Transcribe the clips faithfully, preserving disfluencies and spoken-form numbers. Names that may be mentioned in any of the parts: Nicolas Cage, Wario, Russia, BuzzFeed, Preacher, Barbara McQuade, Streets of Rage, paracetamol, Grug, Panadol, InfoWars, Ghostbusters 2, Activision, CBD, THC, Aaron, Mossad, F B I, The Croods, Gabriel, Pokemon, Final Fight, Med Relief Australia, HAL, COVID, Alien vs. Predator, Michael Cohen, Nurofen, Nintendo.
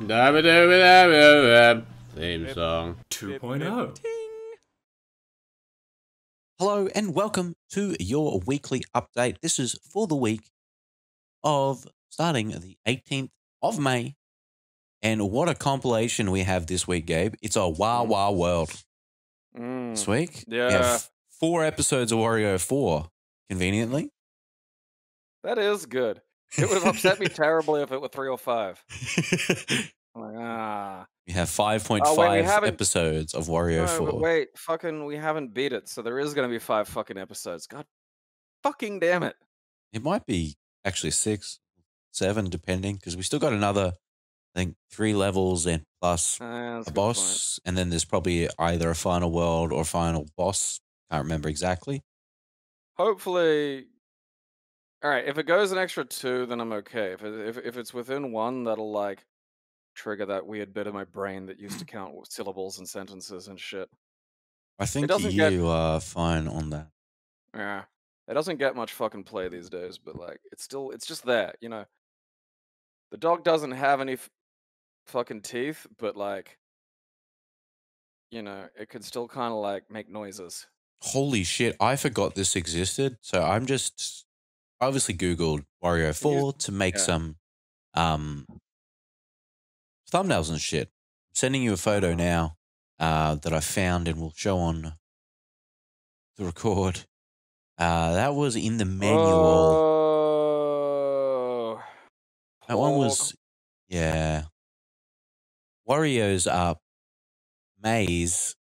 Theme song. two point oh. Hello and welcome to your weekly update. This is for the week of starting the eighteenth of May. And what a compilation we have this week, Gabe. It's a Wah Wah World. Mm. This week? Yeah. We have four episodes of Wario four, conveniently. That is good. It would have upset me terribly if it were three or five. Like, ah. We have five point five oh, wait, episodes of Wario four. But wait, fucking, we haven't beat it, so there is going to be five fucking episodes. God fucking damn it. It might be actually six, seven, depending, because we still got another, I think, three levels and plus uh, a boss, point. And then there's probably either a final world or final boss. Can't remember exactly. Hopefully... All right, if it goes an extra two, then I'm okay. If it, if if it's within one, that'll like trigger that weird bit of my brain that used to count syllables and sentences and shit. I think you get... are fine on that. Yeah, it doesn't get much fucking play these days, but like it's still it's just there, you know. The dog doesn't have any f fucking teeth, but like, you know, it can still kind of like make noises. Holy shit! I forgot this existed, so I'm just. Obviously Googled Wario four to make yeah. some um, thumbnails and shit. I'm sending you a photo now uh, that I found and will show on the record. Uh, that was in the manual. Oh, that one was, yeah. Wario's up. Maze.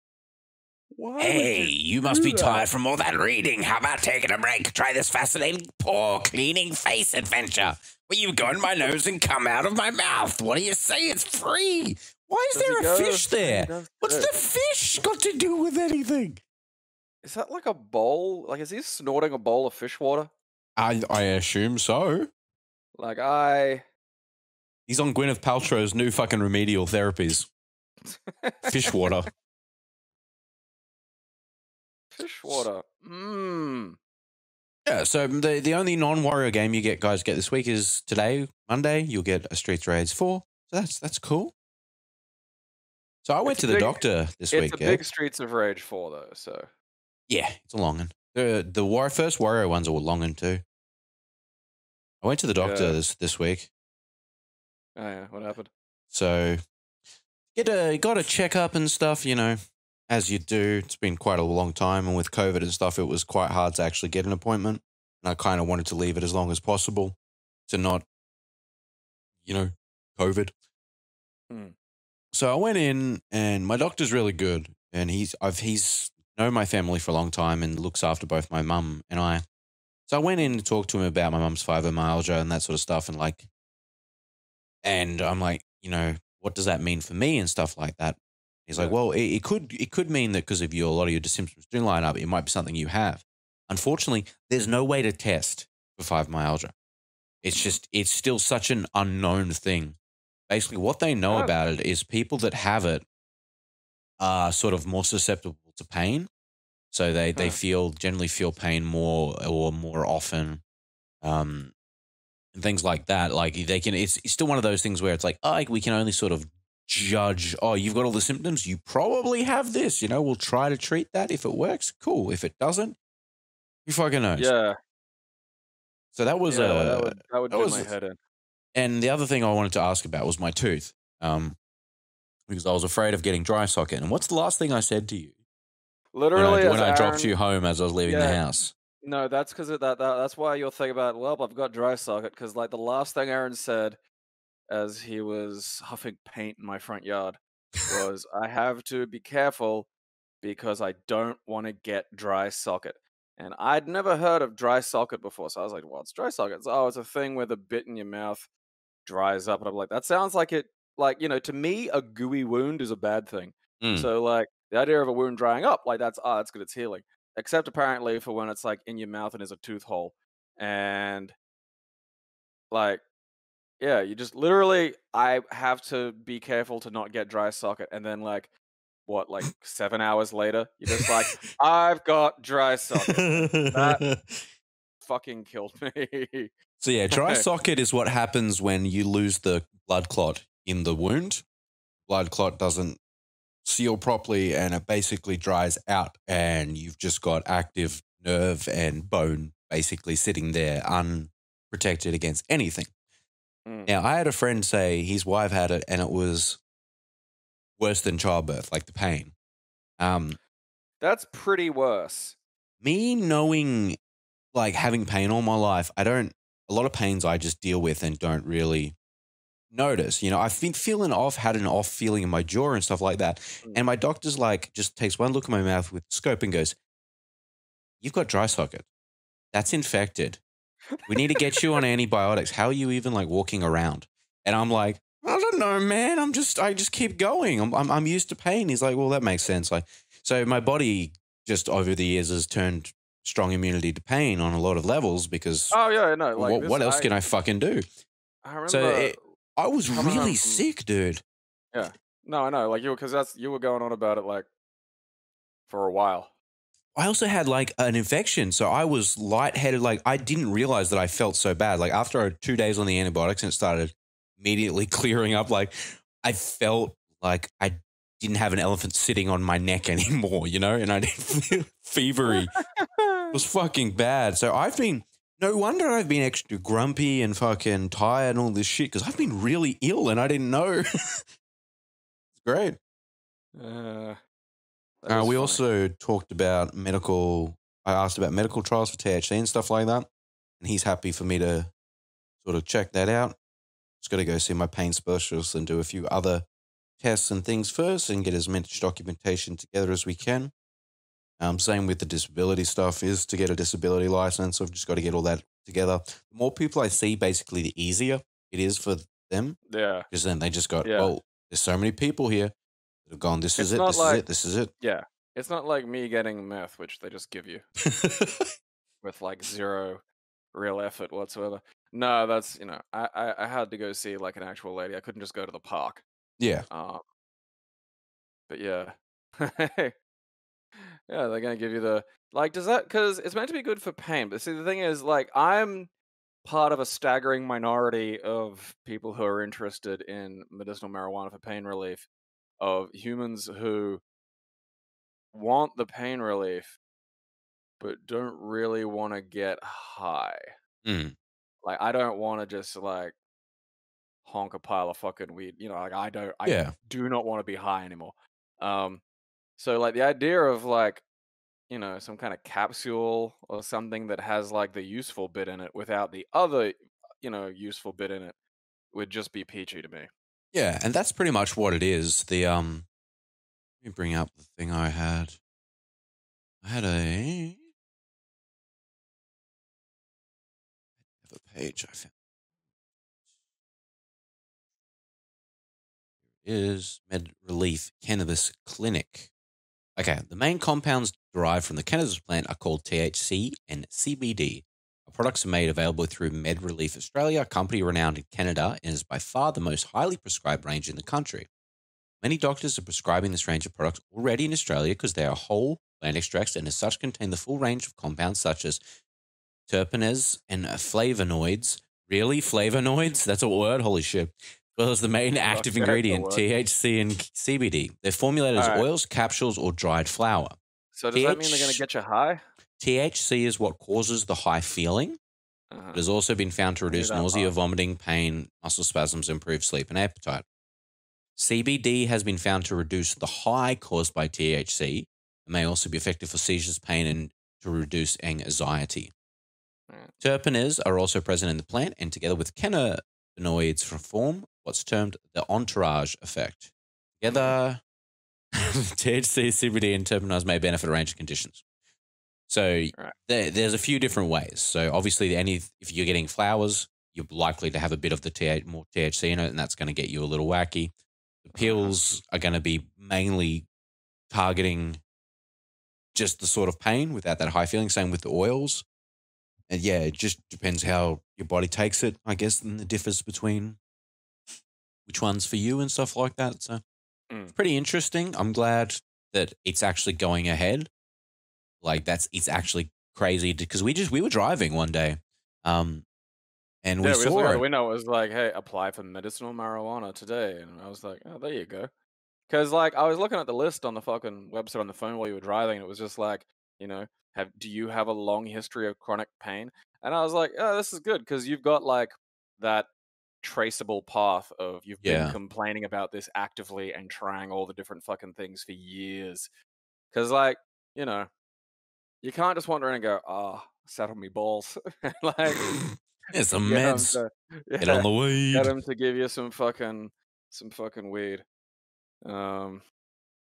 Why hey, you, you must be that? tired from all that reading. How about taking a break? Try this fascinating paw cleaning face adventure where you go in my nose and come out of my mouth. What do you say? It's free. Why is does there a go? fish there? What's the fish got to do with anything? Is that like a bowl? Like, is he snorting a bowl of fish water? I, I assume so. Like, I... He's on Gwyneth Paltrow's new fucking remedial therapies. Fish water. Fish water. Mmm. Yeah, so the the only non-Wario game you get guys get this week is today, Monday, you'll get a Streets of Rage four. So that's that's cool. So I went it's to the big, doctor this it's week. It's a yeah. big Streets of Rage four though, so. Yeah, it's a long one. The the war, first Wario ones are long one too. I went to the doctor yeah. this this week. Oh yeah, what happened? So get a got a checkup and stuff, you know. As you do, it's been quite a long time, and with COVID and stuff, it was quite hard to actually get an appointment, and I kind of wanted to leave it as long as possible to not, you know, COVID. Hmm. So I went in, and my doctor's really good, and he's I've he's known my family for a long time and looks after both my mum and I. So I went in to talk to him about my mum's fibromyalgia and that sort of stuff, and like, and I'm like, you know, what does that mean for me and stuff like that. He's like, well, it, it could it could mean that because of your a lot of your symptoms do line up, it might be something you have. Unfortunately, there's no way to test for fibromyalgia. It's just it's still such an unknown thing. Basically, what they know about it is people that have it are sort of more susceptible to pain, so they they feel generally feel pain more or more often, um, and things like that. Like they can, it's, it's still one of those things where it's like, oh, we can only sort of. Judge, oh, you've got all the symptoms, you probably have this, you know, we'll try to treat that. If it works, cool. If it doesn't, who fucking knows? Yeah. So that was yeah, uh, that would, that would that do was, my head in. And the other thing I wanted to ask about was my tooth, um, because I was afraid of getting dry socket. And what's the last thing I said to you? Literally, when I, when I Aaron, dropped you home as I was leaving yeah, the house. No, that's because that, that that's why your thing about, well, I've got dry socket, because like the last thing Aaron said as he was huffing paint in my front yard, was I have to be careful because I don't want to get dry socket. And I'd never heard of dry socket before, so I was like, well, it's dry socket. It's, oh, it's a thing where the bit in your mouth dries up. And I'm like, that sounds like it, like, you know, to me, a gooey wound is a bad thing. Mm. So, like, the idea of a wound drying up, like, that's, oh, that's good, it's healing. Except apparently for when it's, like, in your mouth and is a tooth hole. And, like... Yeah, you just literally, I have to be careful to not get dry socket. And then like, what, like seven hours later, you're just like, I've got dry socket. That fucking killed me. So yeah, dry socket is what happens when you lose the blood clot in the wound. Blood clot doesn't seal properly and it basically dries out and you've just got active nerve and bone basically sitting there unprotected against anything. Mm. Now, I had a friend say his wife had it and it was worse than childbirth, like the pain. Um, That's pretty worse. Me knowing, like, having pain all my life, I don't, a lot of pains I just deal with and don't really notice. You know, I've been feeling off, had an off feeling in my jaw and stuff like that. Mm. And my doctor's like, just takes one look at my mouth with the scope and goes, "You've got dry socket. That's infected. We need to get you on antibiotics. How are you even like walking around?" And I'm like, I don't know, man. I'm just, I just keep going. I'm, I'm, I'm used to pain. He's like, well, that makes sense. Like, so my body just over the years has turned strong immunity to pain on a lot of levels because oh yeah, no, like what, what else I, can I fucking do? I remember. So it, I was really from, sick, dude. Yeah, no, I know. Like you were, because that's you were going on about it like for a while. I also had like an infection, so I was lightheaded. Like I didn't realize that I felt so bad. Like after two days on the antibiotics, and it started immediately clearing up. Like I felt like I didn't have an elephant sitting on my neck anymore, you know, and I didn't feel fevery. It was fucking bad. So I've been, no wonder I've been extra grumpy and fucking tired and all this shit because I've been really ill and I didn't know. It's great. Uh, uh, we funny. also talked about medical, I asked about medical trials for T H C and stuff like that. And he's happy for me to sort of check that out. Just got to go see my pain specialist and do a few other tests and things first and get as much documentation together as we can. Um, same with the disability stuff is to get a disability license. I've just got to get all that together. The more people I see, basically, the easier it is for them. Yeah. Because then they just go, yeah. oh, there's so many people here that have gone, this is it, this is it, this is it. Yeah. It's not like me getting meth, which they just give you with like zero real effort whatsoever. No, that's, you know, I, I, I had to go see like an actual lady. I couldn't just go to the park. Yeah. Um, but yeah. yeah, they're going to give you the... Like, does that... Because it's meant to be good for pain. But see, the thing is, like, I'm part of a staggering minority of people who are interested in medicinal marijuana for pain relief, of humans who want the pain relief but don't really want to get high. Mm. Like, I don't want to just, like, honk a pile of fucking weed, you know, like I don't, I yeah. do not want to be high anymore. Um, so like the idea of like, you know, some kind of capsule or something that has like the useful bit in it without the other, you know, useful bit in it would just be peachy to me. Yeah. And that's pretty much what it is. The, um, let me bring up the thing I had. I had a, I have a page I found. Is Med Relief Cannabis Clinic. Okay, the main compounds derived from the cannabis plant are called T H C and C B D. Our products are made available through Med Relief Australia, a company renowned in Canada, and is by far the most highly prescribed range in the country. Many doctors are prescribing this range of products already in Australia because they are whole plant extracts and as such contain the full range of compounds such as terpenes and flavonoids. Really? Flavonoids? That's a word? Holy shit. Well, as the main active ingredient, T H C and C B D. They're formulated as oils, capsules, or dried flour. So does that mean they're going to get you high? T H C is what causes the high feeling. Uh-huh. It has also been found to reduce nausea, vomiting, pain, muscle spasms, improve sleep and appetite. C B D has been found to reduce the high caused by T H C. It may also be effective for seizures, pain, and to reduce anxiety. Right. Terpenes are also present in the plant, and together with cannabinoids form what's termed the entourage effect. Together, T H C, C B D, and terpenes may benefit a range of conditions. So right. there, there's a few different ways. So obviously, any if you're getting flowers, you're likely to have a bit of the th more T H C in it, and that's going to get you a little wacky. The pills are going to be mainly targeting just the sort of pain without that high feeling. Same with the oils. And yeah, it just depends how your body takes it, I guess, and the differs between which one's for you and stuff like that. So mm. it's pretty interesting. I'm glad that it's actually going ahead. Like that's, it's actually crazy because we just, we were driving one day um, And we yeah, saw like, it. We know it was like, hey, apply for medicinal marijuana today. And I was like, oh, there you go. Because like I was looking at the list on the fucking website on the phone while you were driving, and it was just like, you know, have do you have a long history of chronic pain? And I was like, oh, this is good because you've got like that traceable path of you've yeah. been complaining about this actively and trying all the different fucking things for years. Because like, you know, you can't just wander in and go, ah, oh, settle me balls. Like, it's a mess. Get, yeah, get on the weed. Get him to give you some fucking some fucking weed. Um,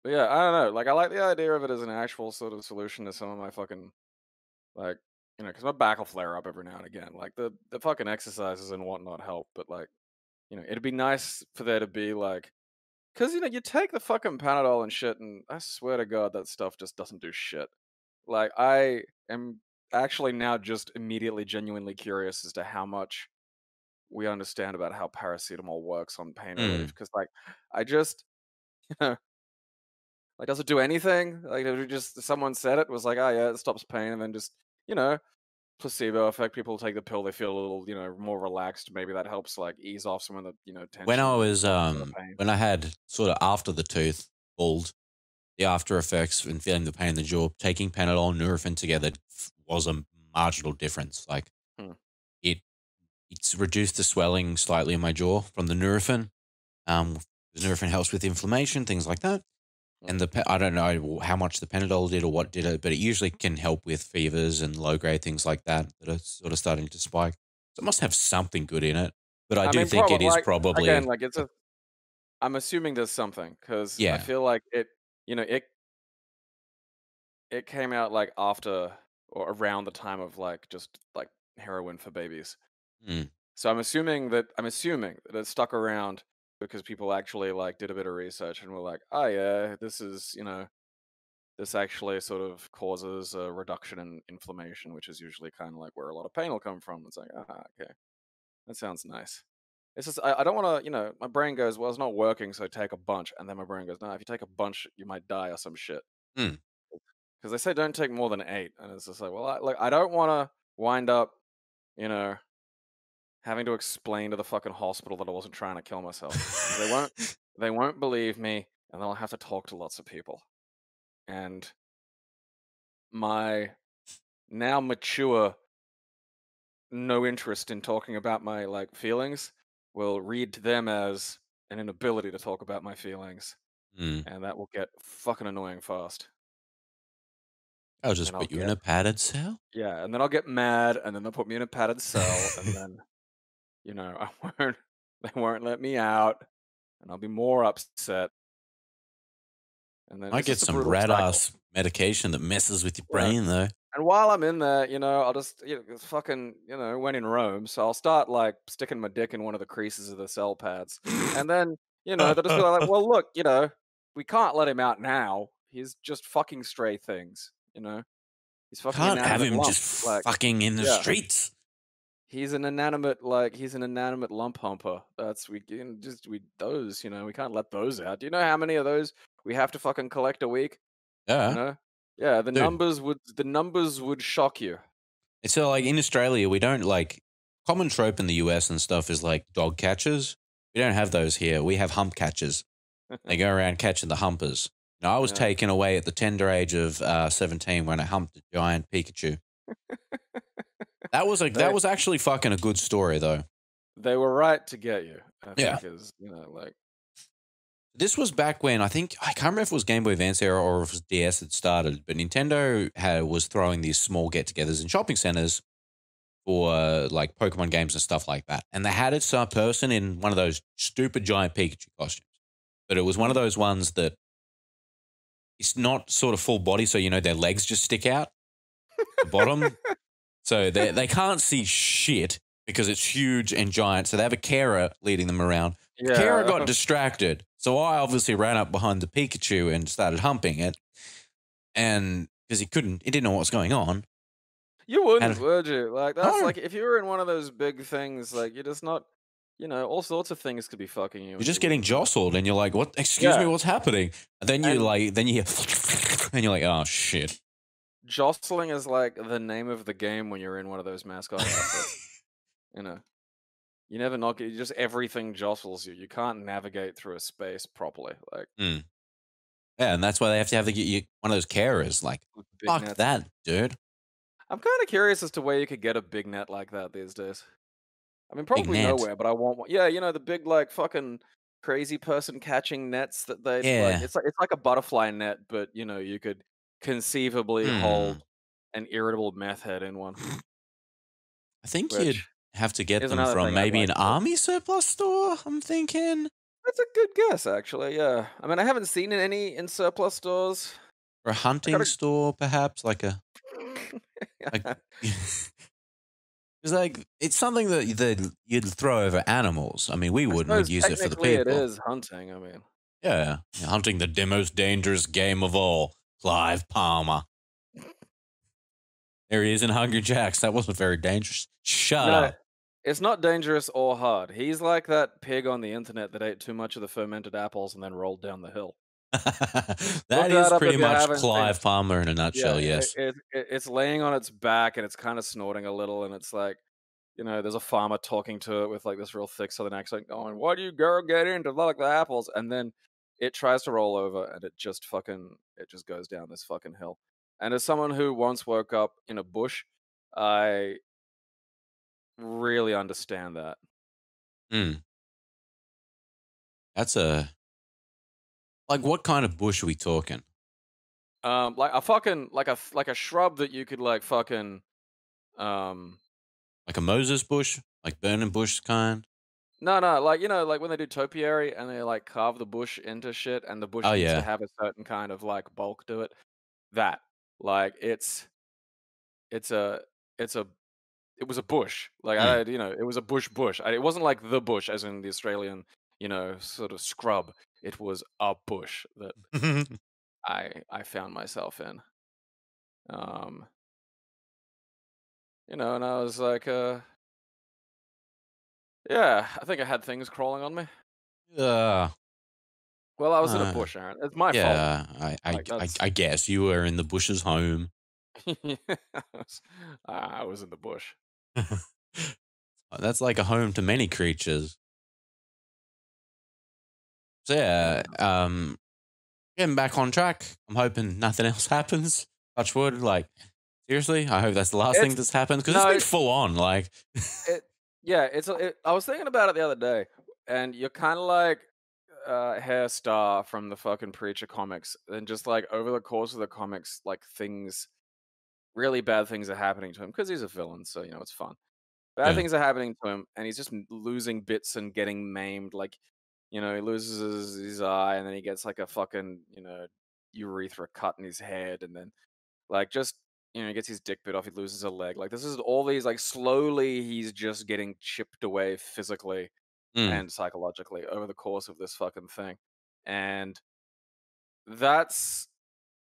but yeah, I don't know. Like, I like the idea of it as an actual sort of solution to some of my fucking, like, you know, because my back will flare up every now and again. Like the the fucking exercises and whatnot help, but like, you know, it'd be nice for there to be like, because you know, you take the fucking Panadol and shit, and I swear to God, that stuff just doesn't do shit. Like, I am actually now just immediately genuinely curious as to how much we understand about how paracetamol works on pain mm. relief. Because like, I just, you know, like, does it do anything? Like, did we just someone said it was like, oh yeah, it stops pain, and then just, you know, placebo effect. People take the pill, they feel a little, you know, more relaxed. Maybe that helps like ease off some of the, you know, tension. When I was um, when I had sort of after the tooth pulled, the after effects and feeling the pain in the jaw, taking Panadol and Nurofen together was a marginal difference. Like hmm. it, it's reduced the swelling slightly in my jaw from the Nurofen. Um, the Nurofen helps with inflammation, things like that. And the I don't know how much the Panadol did or what did it, but it usually can help with fevers and low-grade things like that that are sort of starting to spike. So it must have something good in it, but I, I do mean, think probably, it is like, probably. Again, like it's a, I'm assuming there's something because yeah. I feel like it, you know, it, it came out like after or around the time of like just like heroin for babies. Mm. So I'm assuming that I'm assuming that it stuck around. Because people actually like did a bit of research and were like, oh yeah, this is, you know, this actually sort of causes a reduction in inflammation, which is usually kind of like where a lot of pain will come from. It's like, ah, okay, that sounds nice. It's just, I, I don't want to, you know, my brain goes, well, it's not working, so take a bunch. And then my brain goes, no, if you take a bunch, you might die or some shit. Because mm. they say don't take more than eight. And it's just like, well, I, like, I don't want to wind up, you know, having to explain to the fucking hospital that I wasn't trying to kill myself. They won't they won't believe me, and then I'll have to talk to lots of people. And my now mature no interest in talking about my like feelings will read to them as an inability to talk about my feelings. Mm. And that will get fucking annoying fast. I'll just put I'll you get, in a padded cell? Yeah, and then I'll get mad, and then they'll put me in a padded cell, and then you know, I won't, they won't let me out, and I'll be more upset. And then I get some rad-ass medication that messes with your brain, yeah. though. And while I'm in there, you know, I'll just, you know, fucking, you know, when in Rome, so I'll start, like, sticking my dick in one of the creases of the cell pads. And then, you know, they'll just be like, well, look, you know, we can't let him out now. He's just fucking stray things, you know? He's fucking can't have him lump. Just like, fucking in the yeah. streets. He's an inanimate, like, he's an inanimate lump humper. That's, we you know, just, we, those, you know, we can't let those out. Do you know how many of those we have to fucking collect a week? Yeah. You know? Yeah, the Dude. numbers would, the numbers would shock you. It's so, like, in Australia, we don't, like, common trope in the U S and stuff is, like, dog catchers. We don't have those here. We have hump catchers. They go around catching the humpers. Now, I was yeah. taken away at the tender age of uh, seventeen when I humped a giant Pikachu. That was like that was actually fucking a good story though. They were right to get you. I yeah, because you know, like this was back when I think I can't remember if it was Game Boy Advance era or if it was D S had started, but Nintendo had was throwing these small get-togethers in shopping centers for uh, like Pokemon games and stuff like that, and they had it some person in one of those stupid giant Pikachu costumes, but it was one of those ones that it's not sort of full body, so you know their legs just stick out the bottom. So they they can't see shit because it's huge and giant. So they have a carer leading them around. Yeah. The carer got distracted. So I obviously ran up behind the Pikachu and started humping it. And because he couldn't, he didn't know what was going on. You wouldn't, and, would you? Like that's no. like if you were in one of those big things, like you're just not, you know, all sorts of things could be fucking you. You're just getting jostled and you're like, what? Excuse yeah. me, what's happening? And then you and, like, then you hear, and you're like, oh shit. Jostling is like the name of the game when you're in one of those mascot outfits. You know, you never knock it. Just everything jostles you. You can't navigate through a space properly. Like, mm. yeah, and that's why they have to have the, you, one of those carriers. Like, fuck nets. that, dude. I'm kind of curious as to where you could get a big net like that these days. I mean, probably nowhere, but I want one. Yeah, you know, the big, like, fucking crazy person catching nets that they. Yeah. Like, it's like it's like a butterfly net, but you know, you could conceivably hmm. hold an irritable meth head in one. I think Which you'd have to get them from maybe like an army surplus store. I'm thinking that's a good guess, actually. Yeah, I mean, I haven't seen any in surplus stores. Or a hunting gotta... store, perhaps, like a. like... It's like it's something that, that you'd throw over animals. I mean, we wouldn't. We'd use it for the people. It is hunting. I mean, yeah, hunting the most dangerous game of all, Clive Palmer. There he is in Hungry Jack's. That wasn't very dangerous. Shut no, up. It's not dangerous or hard. He's like that pig on the internet that ate too much of the fermented apples and then rolled down the hill. that, that is pretty much Clive seen. Palmer in a nutshell. Yeah, yes, it, it, it's laying on its back and it's kind of snorting a little, and it's like, you know, there's a farmer talking to it with like this real thick southern accent, going, "Why do you girl get into like the apples?" And then it tries to roll over, and it just fucking it just goes down this fucking hill. And as someone who once woke up in a bush, I really understand that. Hmm. That's a. Like, what kind of bush are we talking? Um, like a fucking, like a, like a shrub that you could, like, fucking, um... Like a Moses bush? Like burning bush kind? No, no, like, you know, like when they do topiary and they, like, carve the bush into shit and the bush oh, needs yeah. to have a certain kind of, like, bulk to it. That. Like, it's, it's a, it's a, it was a bush. Like, mm. I, you know, it was a bush bush. I, it wasn't like the bush as in the Australian, you know, sort of scrub. It was a bush that I I found myself in, um, you know, and I was like, uh, yeah, I think I had things crawling on me. Uh, well, I was uh, in a bush, Aaron. It's my yeah, fault. Yeah, I I, like, I I guess you were in the bush's home. yeah, I, was, I was in the bush. That's like a home to many creatures. So yeah, um, getting back on track. I'm hoping nothing else happens. Touch wood. Like, seriously, I hope that's the last it's, thing that's happened because no, it's been it's, full on. Like, it, yeah, it's. It, I was thinking about it the other day, and you're kind of like uh, Hair Star from the fucking Preacher comics, and just like over the course of the comics, like things, really bad things are happening to him because he's a villain. So you know it's fun. Bad yeah. things are happening to him, and he's just losing bits and getting maimed. Like. You know, he loses his, his eye, and then he gets, like, a fucking, you know, urethra cut in his head, and then, like, just, you know, he gets his dick bit off, he loses a leg. Like, this is all these, like, slowly he's just getting chipped away physically mm. and psychologically over the course of this fucking thing. And that's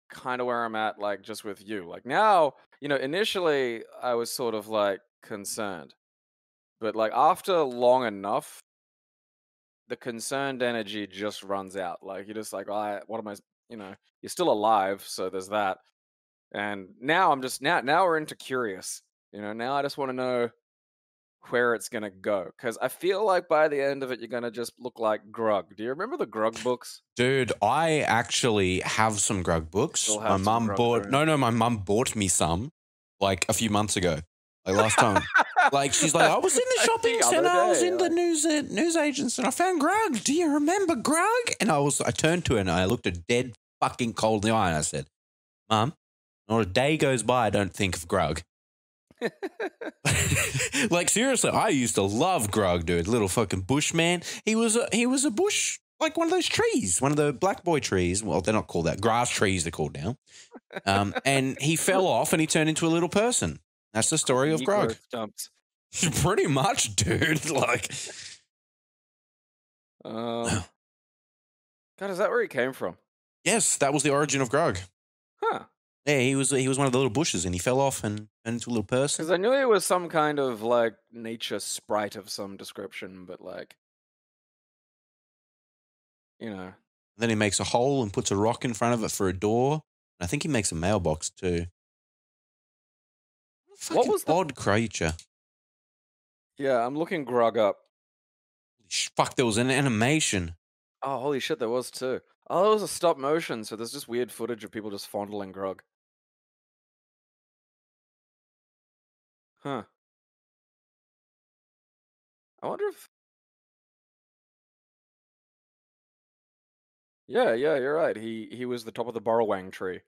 kind of where I'm at, like, just with you. Like, now, you know, initially I was sort of, like, concerned. But, like, after long enough, the concerned energy just runs out. Like, you're just like, I, what am I, you know, you're still alive. So there's that. And now I'm just, now, now we're into curious, you know, now I just want to know where it's going to go. Cause I feel like by the end of it, you're going to just look like Grug. Do you remember the Grug books? Dude, I actually have some Grug books. My mum bought, room. no, no, my mum bought me some like a few months ago. Like last time. Like, she's like, I was in the shopping centre, I was in the news news agents, and I found Grug. Do you remember Grug? And I was, I turned to her and I looked her dead fucking cold in the eye and I said, Mum, not a day goes by I don't think of Grug. Like, seriously, I used to love Grug, dude. Little fucking bushman. He was a, he was a bush, like one of those trees, one of the black boy trees. Well, they're not called that. Grass trees they're called now. Um, and he fell off and he turned into a little person. That's the story of Grug. Pretty much, dude. Like, uh, God, is that where he came from? Yes, that was the origin of Grug. Huh? Yeah, he was he was one of the little bushes, and he fell off and turned into a little person. Because I knew he was some kind of like nature sprite of some description, but like, you know. And then he makes a hole and puts a rock in front of it for a door. And I think he makes a mailbox too. What was the odd creature? Yeah, I'm looking Grug up. Fuck, there was an animation. Oh, holy shit, there was too. Oh, it was a stop motion, so there's just weird footage of people just fondling Grug. Huh. I wonder if... Yeah, yeah, you're right. He he was the top of the Borrowwang tree.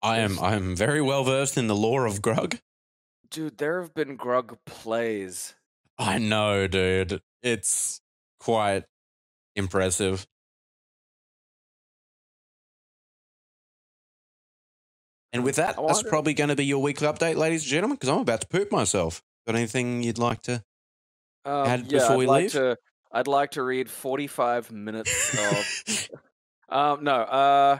I am I am very well versed in the lore of Grug. Dude, there have been Grug plays. I know, dude. It's quite impressive. And with that, that's probably going to be your weekly update, ladies and gentlemen, because I'm about to poop myself. Got anything you'd like to um, add yeah, before we I'd like leave? To, I'd like to read forty-five minutes of... um, no, uh,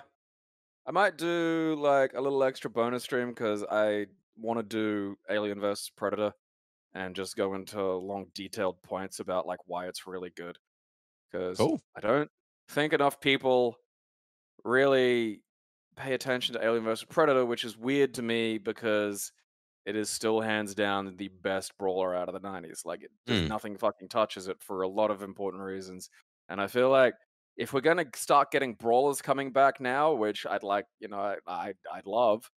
I might do like a little extra bonus stream because I want to do Alien versus. Predator and just go into long, detailed points about like why it's really good. Because cool. I don't think enough people really... pay attention to Alien versus. Predator, which is weird to me because it is still hands down the best brawler out of the nineties. Like, it, mm. nothing fucking touches it for a lot of important reasons. And I feel like if we're going to start getting brawlers coming back now, which I'd like, you know, I, I, I'd love,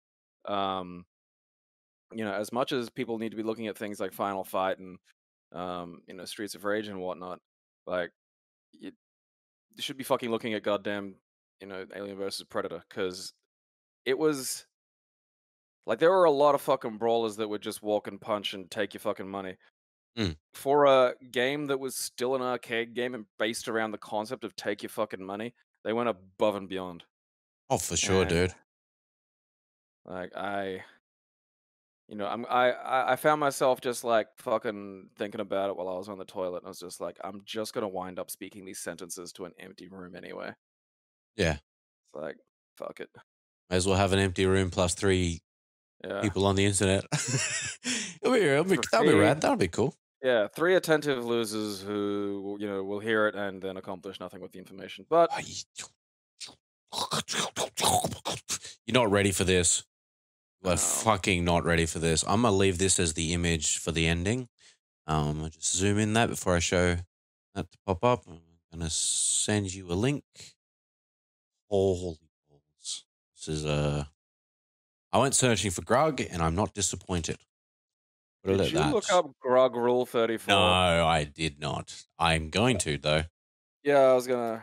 um, you know, as much as people need to be looking at things like Final Fight and, um, you know, Streets of Rage and whatnot, like, you should be fucking looking at goddamn, you know, Alien versus. Predator, because it was like there were a lot of fucking brawlers that would just walk and punch and take your fucking money. Mm. For a game that was still an arcade game and based around the concept of take your fucking money, they went above and beyond. Oh, for sure, and, dude. Like, I, you know, I'm, I, I found myself just like fucking thinking about it while I was on the toilet, and I was just like, I'm just going to wind up speaking these sentences to an empty room anyway. Yeah. It's like, fuck it. May as well have an empty room plus three yeah. people on the internet. it'll be, it'll be, that'll be rad. That'll be cool. Yeah, three attentive losers who, you know, will hear it and then accomplish nothing with the information. But you're not ready for this. We're no. fucking not ready for this. I'm going to leave this as the image for the ending. Um, I'll just zoom in that before I show that to pop up. I'm going to send you a link. Holy balls. This is a. Uh, I went searching for Grug and I'm not disappointed. But did you that. look up Grug Rule thirty-four? No, I did not. I'm going to, though. Yeah, I was going to.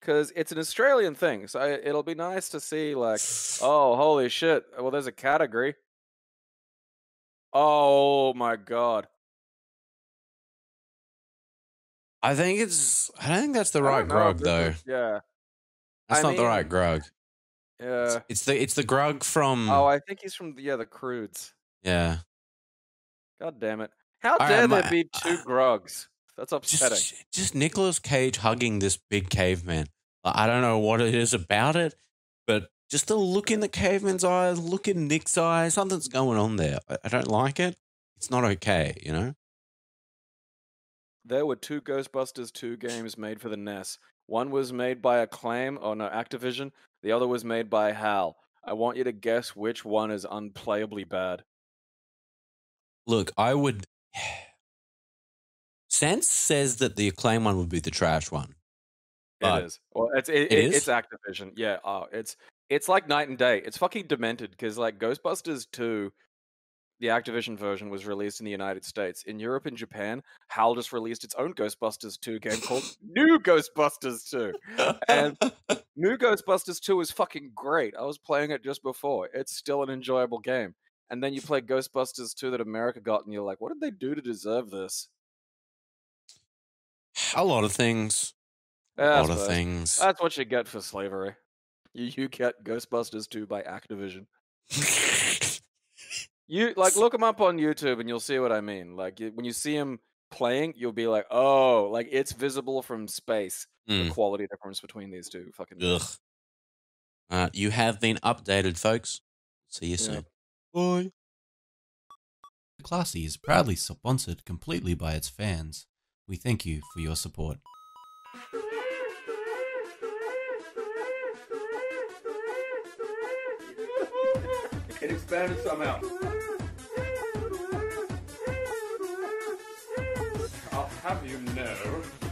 Because it's an Australian thing. So I, it'll be nice to see, like, oh, holy shit. Well, there's a category. Oh, my God. I think it's. I don't think that's the right Grug, though. Yeah. That's I not mean, the right Grug. Yeah. It's, it's the it's the Grug from... Oh, I think he's from, the, yeah, the Croods. Yeah. God damn it. How All dare right, there my, be two uh, Grugs? That's upsetting. Just, just Nicolas Cage hugging this big caveman. Like, I don't know what it is about it, but just the look in the caveman's eyes, look in Nick's eyes, something's going on there. I, I don't like it. It's not okay, you know? There were two Ghostbusters two games made for the N E S. One was made by Acclaim, or no, Activision. The other was made by H A L. I want you to guess which one is unplayably bad. Look, I would... Sense says that the Acclaim one would be the trash one. It is. Well, it's, it, it, it is? It's Activision. Yeah, oh, it's, it's like night and day. It's fucking demented, because like Ghostbusters two, the Activision version, was released in the United States. In Europe and Japan, H A L just released its own Ghostbusters two game called New Ghostbusters two. And New Ghostbusters two is fucking great. I was playing it just before. It's still an enjoyable game. And then you play Ghostbusters two that America got, and you're like, what did they do to deserve this? A lot of things. Yeah, a lot of things. That's what you get for slavery. You, you get Ghostbusters two by Activision. You like look him up on YouTube and you'll see what I mean. Like you, when you see him playing, you'll be like, "Oh, like it's visible from space." Mm. The quality difference between these two, fucking. Ugh. Uh, you have been updated, folks. See you yeah. soon. Bye. Classy is proudly sponsored completely by its fans. We thank you for your support. It expanded somehow. have you know